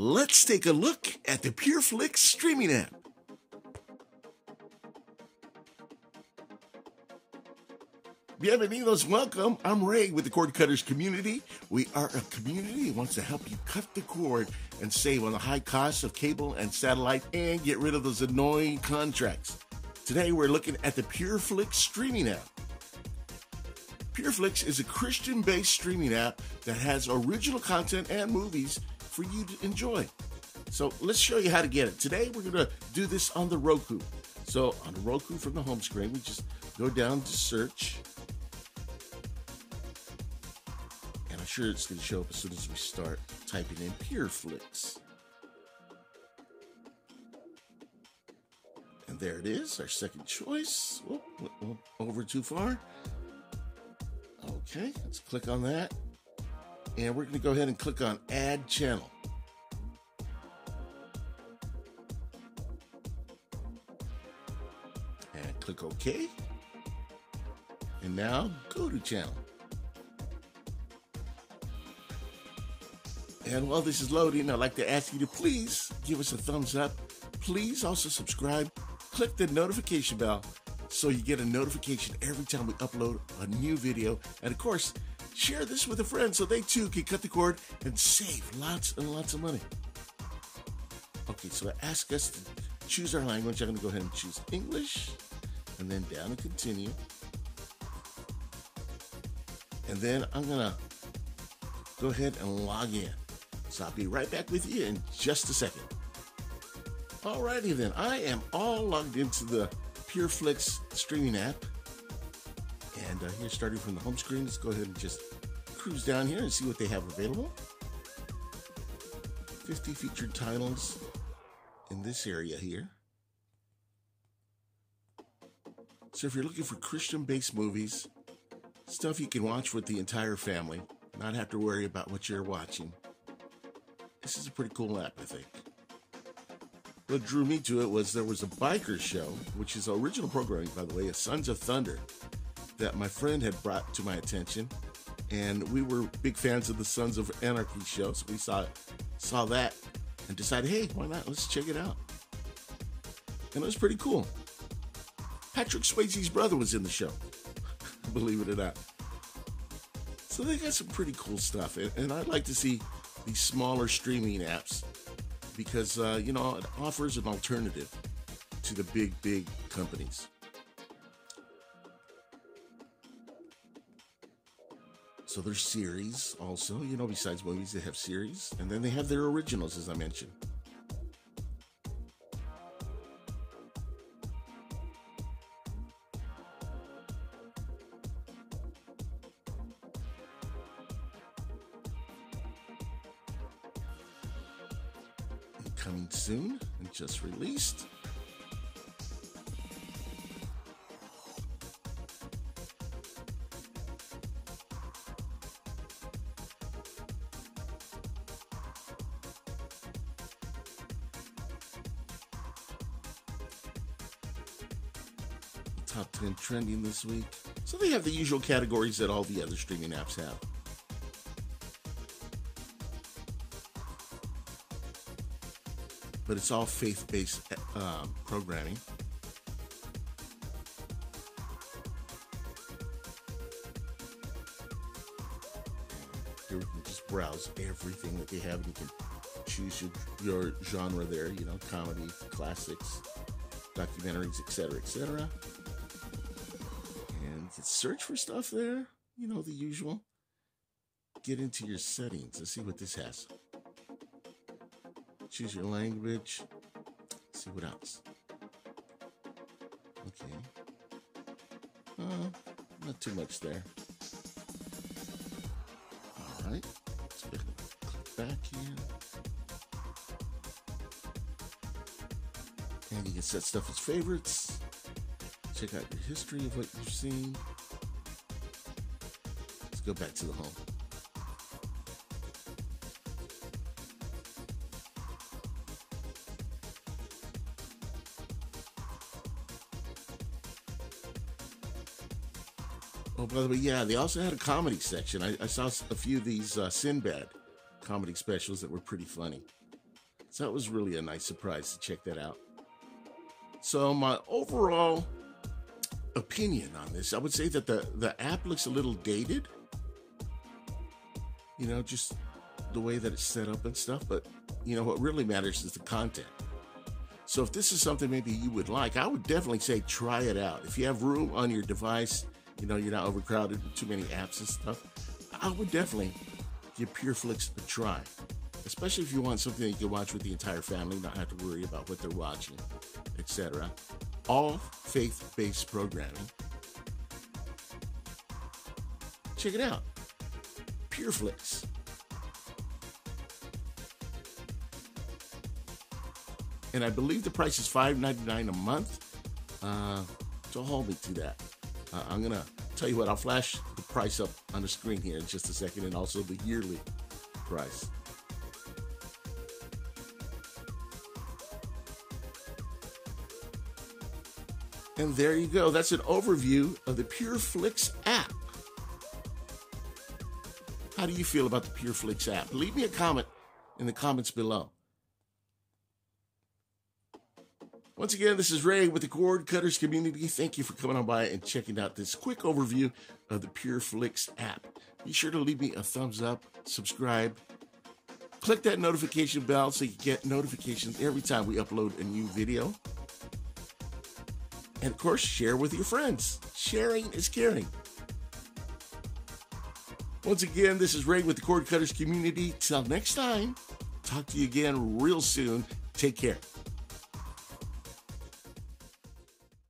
Let's take a look at the PureFlix streaming app. Bienvenidos, welcome. I'm Ray with the Cord Cutters Community. We are a community that wants to help you cut the cord and save on the high costs of cable and satellite and get rid of those annoying contracts. Today we're looking at the PureFlix streaming app. PureFlix is a Christian-based streaming app that has original content and movies for you to enjoy. So let's show you how to get it. Today we're going to do this on the Roku. So on the Roku from the home screen, we just go down to search. And I'm sure it's going to show up as soon as we start typing in PureFlix. And there it is, our second choice. Whoop, over too far. Okay, let's click on that. And we're going to go ahead and click on Add Channel. And click OK. And now go to channel. And while this is loading, I'd like to ask you to please give us a thumbs up. Please also subscribe. Click the notification bell so you get a notification every time we upload a new video. And of course, share this with a friend so they too can cut the cord and save lots and lots of money. Okay, so ask us to choose our language. I'm going to go ahead and choose English, and then down and continue. And then I'm going to go ahead and log in. So I'll be right back with you in just a second. Alrighty then, I am all logged into the PureFlix streaming app. And here, starting from the home screen, let's go ahead and just cruise down here and see what they have available. 50 featured titles in this area here. So if you're looking for Christian-based movies, stuff you can watch with the entire family, not have to worry about what you're watching, this is a pretty cool app, I think. What drew me to it was there was a biker show, which is original programming, by the way, of Sons of Thunder, that my friend had brought to my attention, and we were big fans of the Sons of Anarchy show, so we saw that and decided, hey, why not? Let's check it out. And it was pretty cool. Patrick Swayze's brother was in the show, believe it or not. So they got some pretty cool stuff, and I'd like to see these smaller streaming apps because, you know, it offers an alternative to the big companies. So there's series also, you know, besides movies, they have series. And then they have their originals, as I mentioned. And coming soon and just released. Top 10 trending this week. So they have the usual categories that all the other streaming apps have. But it's all faith-based programming. Here we can just browse everything that they have, and you can choose your genre there, you know, comedy, classics, documentaries, etc., etc. Search for stuff there, you know, the usual. Get into your settings. Let's see what this has. Choose your language. Let's see what else. Okay. Not too much there. All right. Let's click back in. And you can set stuff as favorites. Check out your history of what you've seen. Let's go back to the home. Oh, by the way, yeah, they also had a comedy section. I saw a few of these Sinbad comedy specials that were pretty funny. So it was really a nice surprise to check that out. So my overall opinion on this, I would say that the app looks a little dated. You know, just the way that it's set up and stuff. But, you know, what really matters is the content. So if this is something maybe you would like, I would definitely say try it out. If you have room on your device, you know, you're not overcrowded with too many apps and stuff, I would definitely give PureFlix a try. Especially if you want something that you can watch with the entire family, not have to worry about what they're watching, etc. All faith-based programming. Check it out. PureFlix. And I believe the price is $5.99 a month. Don't hold me to that. I'm going to tell you what, I'll flash the price up on the screen here in just a second, and also the yearly price. And there you go. That's an overview of the PureFlix app. How do you feel about the PureFlix app? Leave me a comment in the comments below. Once again, this is Ray with the Cord Cutters Community. Thank you for coming on by and checking out this quick overview of the PureFlix app. Be sure to leave me a thumbs up, subscribe, click that notification bell so you get notifications every time we upload a new video. And of course, share with your friends. Sharing is caring. Once again, this is Ray with the Cord Cutters Community. Till next time, talk to you again real soon. Take care.